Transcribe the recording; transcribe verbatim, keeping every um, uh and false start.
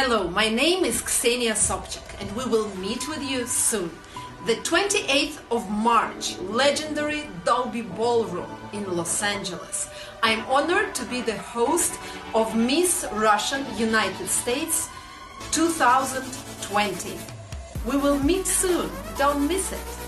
Hello, my name is Ksenia Sobchak and we will meet with you soon. The twenty-eighth of March, legendary Dolby Ballroom in Los Angeles. I'm honored to be the host of Miss Russian United States two thousand twenty. We will meet soon, don't miss it.